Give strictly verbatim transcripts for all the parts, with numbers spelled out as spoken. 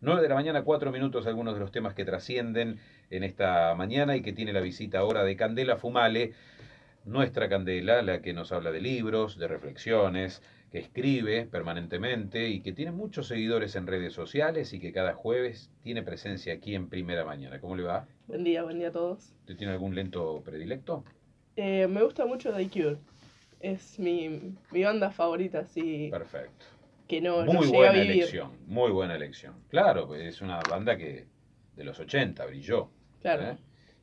nueve de la mañana, cuatro minutos, algunos de los temas que trascienden en esta mañana y que tiene la visita ahora de Candela Fumale, nuestra Candela, la que nos habla de libros, de reflexiones, que escribe permanentemente y que tiene muchos seguidores en redes sociales y que cada jueves tiene presencia aquí en Primera Mañana. ¿Cómo le va? Buen día, buen día a todos. ¿Usted tiene algún lento predilecto? Eh, me gusta mucho DayQ. Es mi, mi banda favorita, sí. Perfecto. Que no, muy no buena elección, muy buena elección. Claro, pues es una banda que de los ochenta brilló. Claro. ¿Eh?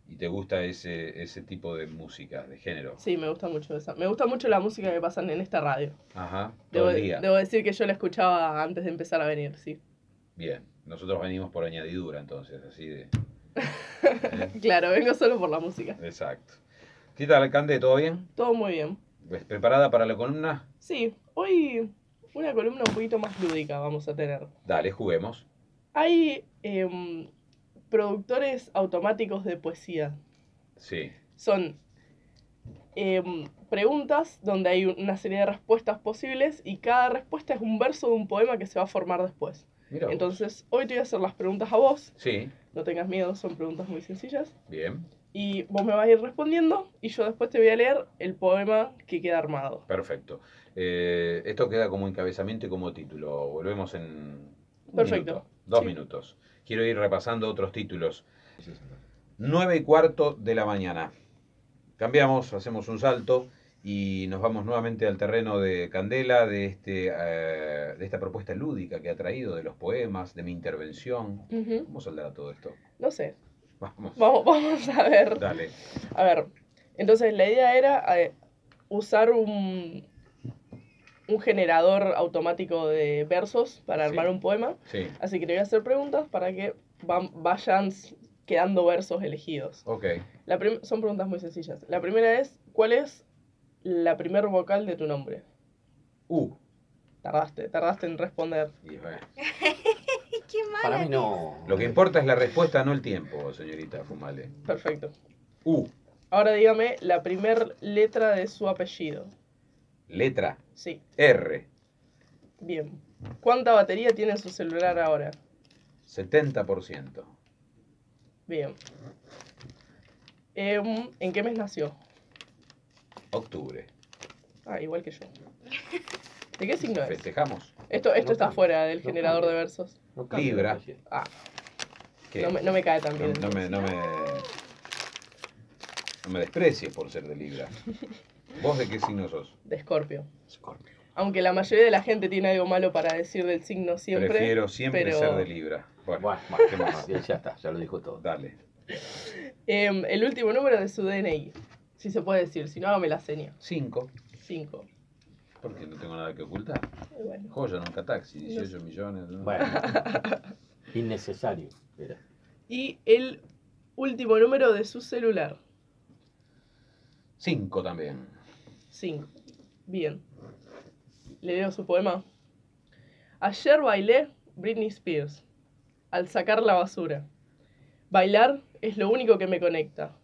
¿Y te gusta ese, ese tipo de música, de género? Sí, me gusta mucho esa. Me gusta mucho la música que pasan en esta radio. Ajá, todo debo, el día. Debo decir que yo la escuchaba antes de empezar a venir, sí. Bien, nosotros venimos por añadidura entonces, así de... ¿eh? Claro, vengo solo por la música. Exacto. ¿Qué tal, Cande? ¿Todo bien? Todo muy bien. ¿Preparada para la columna? Sí, hoy... una columna un poquito más lúdica vamos a tener. Dale, juguemos. Hay eh, productores automáticos de poesía. Sí. Son eh, preguntas donde hay una serie de respuestas posibles y cada respuesta es un verso de un poema que se va a formar después. Mirá. Entonces, hoy te voy a hacer las preguntas a vos. Sí. No tengas miedo, son preguntas muy sencillas. Bien. Y vos me vas a ir respondiendo y yo después te voy a leer el poema que queda armado. Perfecto. Eh, esto queda como encabezamiento y como título. Volvemos en Perfecto. Minuto, dos sí. minutos. Quiero ir repasando otros títulos. nueve y cuarto de la mañana. Cambiamos, hacemos un salto y nos vamos nuevamente al terreno de Candela, de, este, eh, de esta propuesta lúdica que ha traído, de los poemas, de mi intervención. Uh-huh. ¿Cómo saldrá todo esto? No sé. Vamos. Vamos, vamos a ver. Dale. A ver, entonces la idea era eh, usar un, un generador automático de versos para sí. armar un poema. Sí. Así que le voy a hacer preguntas para que van, vayan quedando versos elegidos. Ok. La son preguntas muy sencillas. La primera es, ¿cuál es la primer vocal de tu nombre? U. Tardaste, tardaste en responder. Y bueno. Qué mala. Para mí no. Lo que importa es la respuesta, no el tiempo, señorita Fumale. Perfecto. U. Ahora dígame la primer letra de su apellido. ¿Letra? Sí. R. Bien. ¿Cuánta batería tiene su celular ahora? setenta por ciento. Bien. Eh, ¿En qué mes nació? Octubre. Ah, igual que yo. ¿De qué signo es? Festejamos. Esto, esto no, está no, fuera del no, generador no, de versos. No, Libra. Ah. No me, no me cae tan bien. No, no, me, no, me, no me desprecies por ser de Libra. ¿Vos de qué signo sos? De Escorpio. Escorpio. Aunque la mayoría de la gente tiene algo malo para decir del signo siempre. Prefiero siempre pero... ser de Libra. Bueno, bueno más que más. Ya está, ya lo dijo todo. Dale. Eh, el último número de su D N I. Si se puede decir, si no, hágame la seña. Cinco. Cinco. Porque no tengo nada que ocultar. Bueno. Joya, nunca taxi, dieciocho no. millones. ¿No? Bueno, innecesario. Mira. Y el último número de su celular. Cinco también. Cinco. Bien. Le leo su poema. Ayer bailé Britney Spears al sacar la basura. Bailar es lo único que me conecta.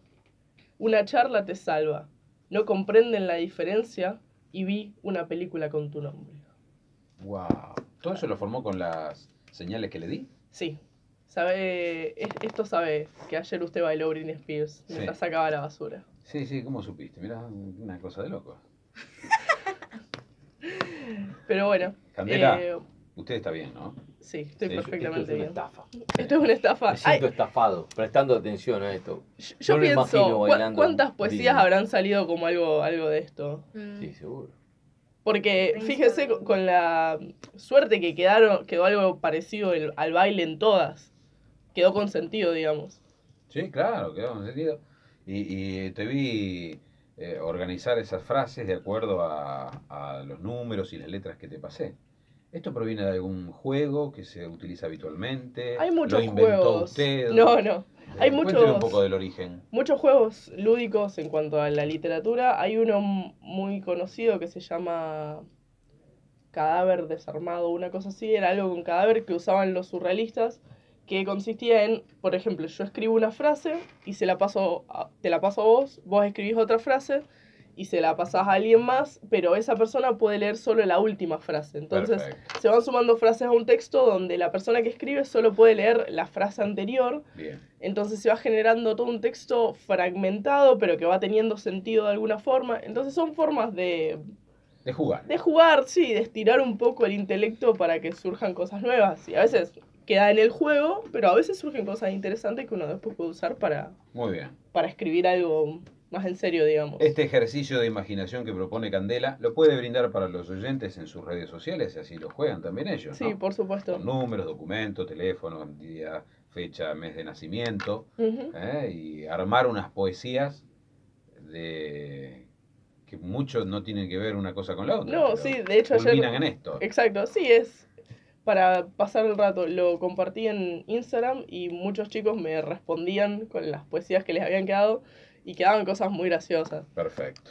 Una charla te salva. No comprenden la diferencia... y vi una película con tu nombre. Wow. ¿Todo eso lo formó con las señales que le di? Sí. Sabe, es, esto sabe que ayer usted bailó Britney Spears mientras sí. sacaba la basura. Sí, sí, ¿cómo supiste? Mirá, una cosa de loco. Pero bueno. Candela, eh, usted está bien, ¿no? Sí, estoy sí, perfectamente bien. Esto es una bien. estafa. Esto es una estafa. Me siento Ay. estafado, prestando atención a esto. Yo, yo no pienso, ¿cu ¿cuántas poesías Disney? habrán salido como algo, algo de esto? Mm. Sí, seguro. Porque fíjese con la suerte que quedaron, quedó algo parecido el, al baile en todas. Quedó con sentido, digamos. Sí, claro, quedó con sentido. Y, y te vi eh, organizar esas frases de acuerdo a, a los números y las letras que te pasé. ¿Esto proviene de algún juego que se utiliza habitualmente? Hay muchos ¿Lo inventó juegos. Usted? No, no. Hay muchos, un poco del origen. Muchos juegos lúdicos en cuanto a la literatura. Hay uno muy conocido que se llama Cadáver Desarmado, una cosa así. Era algo con cadáver que usaban los surrealistas, que consistía en, por ejemplo, yo escribo una frase y se la paso, te la paso a vos, vos escribís otra frase y se la pasás a alguien más, pero esa persona puede leer solo la última frase. Entonces, perfecto, se van sumando frases a un texto donde la persona que escribe solo puede leer la frase anterior. Bien. Entonces se va generando todo un texto fragmentado, pero que va teniendo sentido de alguna forma. Entonces son formas de... De jugar. De jugar, sí, de estirar un poco el intelecto para que surjan cosas nuevas. Y a veces queda en el juego, pero a veces surgen cosas interesantes que uno después puede usar para... Muy bien. Para escribir algo... más en serio, digamos. Este ejercicio de imaginación que propone Candela lo puede brindar para los oyentes en sus redes sociales, y así lo juegan también ellos, ¿no? Sí, por supuesto. Con números, documentos, teléfonos, día, fecha, mes de nacimiento, uh-huh, ¿eh? Y armar unas poesías de... que muchos no tienen que ver una cosa con la otra. No, sí, de hecho ayer... culminan en esto. Exacto, sí, es... para pasar el rato, lo compartí en Instagram y muchos chicos me respondían con las poesías que les habían quedado y quedaban cosas muy graciosas. Perfecto.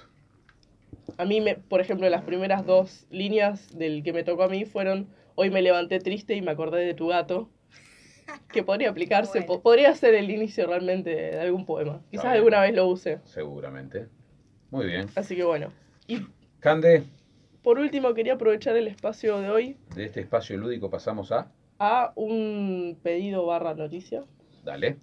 A mí, me, por ejemplo, las primeras dos líneas del que me tocó a mí fueron: hoy me levanté triste y me acordé de tu gato. Que podría aplicarse, bueno, po podría ser el inicio realmente de algún poema. Está Quizás bien. alguna vez lo use. Seguramente. Muy bien. Así que bueno. Y Cande, por último, quería aprovechar el espacio de hoy. De este espacio lúdico pasamos a... a un pedido barra noticia. Dale.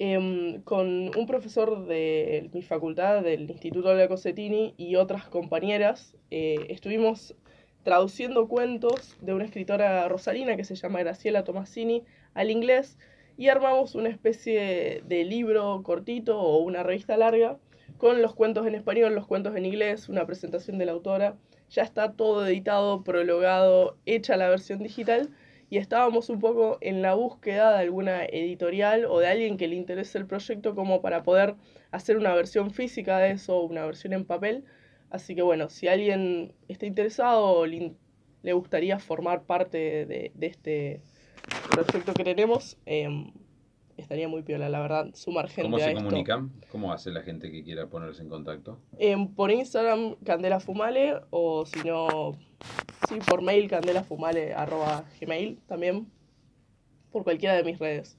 Eh, con un profesor de mi facultad, del Instituto La Cossettini, y otras compañeras, eh, estuvimos traduciendo cuentos de una escritora rosarina que se llama Graciela Tomassini al inglés, y armamos una especie de libro cortito o una revista larga con los cuentos en español, los cuentos en inglés, una presentación de la autora. Ya está todo editado, prologado, hecha la versión digital, y estábamos un poco en la búsqueda de alguna editorial o de alguien que le interese el proyecto como para poder hacer una versión física de eso, una versión en papel. Así que bueno, si alguien está interesado o le gustaría formar parte de, de este proyecto que tenemos, eh, estaría muy piola, la verdad, sumar gente. ¿Cómo se comunican? ¿Cómo hace la gente que quiera ponerse en contacto? Eh, por Instagram, Candela Fumale, o si no, sí, por mail, candelafumale arroba gmail, también, por cualquiera de mis redes.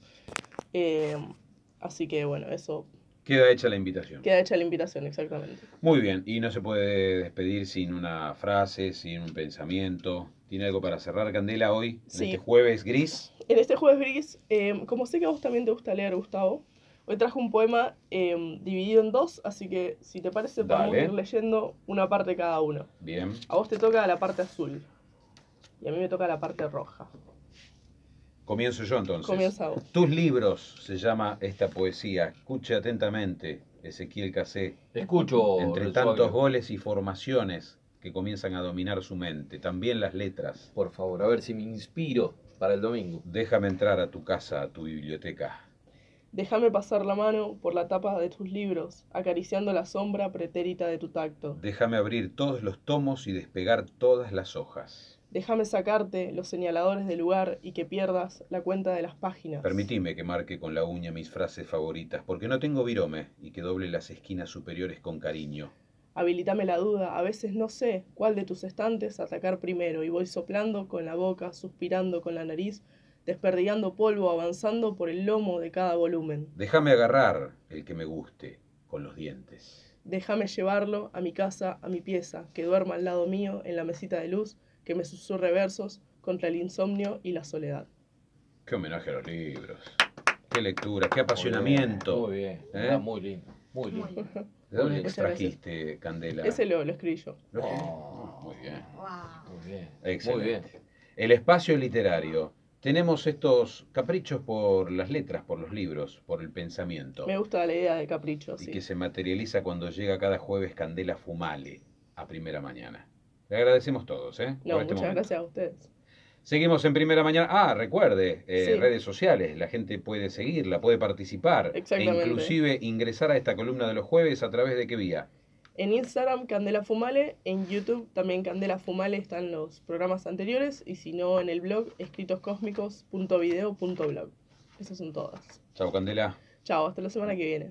Eh, así que, bueno, eso... Queda hecha la invitación. Queda hecha la invitación, exactamente. Muy bien, y no se puede despedir sin una frase, sin un pensamiento... ¿Tiene algo para cerrar, Candela, hoy, en sí. este jueves gris? En este jueves gris, eh, como sé que a vos también te gusta leer, Gustavo, hoy traje un poema eh, dividido en dos, así que si te parece, Dale. podemos ir leyendo una parte cada uno. Bien. A vos te toca la parte azul y a mí me toca la parte roja. Comienzo yo, entonces. Comienza vos. Tus libros, se llama esta poesía. Escuche atentamente, Ezequiel Cassé. Escucho. Entre tantos goles y formaciones que comienzan a dominar su mente, también las letras. Por favor, a ver si me inspiro para el domingo. Déjame entrar a tu casa, a tu biblioteca. Déjame pasar la mano por la tapa de tus libros, acariciando la sombra pretérita de tu tacto. Déjame abrir todos los tomos y despegar todas las hojas. Déjame sacarte los señaladores del lugar y que pierdas la cuenta de las páginas. Permitime que marque con la uña mis frases favoritas, porque no tengo virome, y que doble las esquinas superiores con cariño. Habilítame la duda, a veces no sé cuál de tus estantes atacar primero, y voy soplando con la boca, suspirando con la nariz, desperdigando polvo, avanzando por el lomo de cada volumen. Déjame agarrar el que me guste con los dientes. Déjame llevarlo a mi casa, a mi pieza, que duerma al lado mío en la mesita de luz, que me susurre versos contra el insomnio y la soledad. Qué homenaje a los libros, qué lectura, qué apasionamiento. Muy bien, muy, bien. ¿Eh? Era muy lindo, muy lindo. Muy bien. ¿De dónde extrajiste, Candela? Ese lo, lo escribí yo. Oh, muy bien. Wow. Muy bien. Excelente. Muy bien. El espacio literario. Tenemos estos caprichos por las letras, por los libros, por el pensamiento. Me gusta la idea de capricho, y sí. Y que se materializa cuando llega cada jueves Candela Fumale a Primera Mañana. Le agradecemos todos, ¿eh? No, por este muchas momento. Gracias a ustedes. Seguimos en Primera Mañana. Ah, recuerde, eh, sí. redes sociales, la gente puede seguirla, puede participar. Exactamente. E inclusive ingresar a esta columna de los jueves a través de qué vía. En Instagram, Candela Fumale, en YouTube también Candela Fumale, están los programas anteriores, y si no, en el blog escritos cósmicos punto video punto blog. Esas son todas. Chao, Candela. Chao, hasta la semana que viene.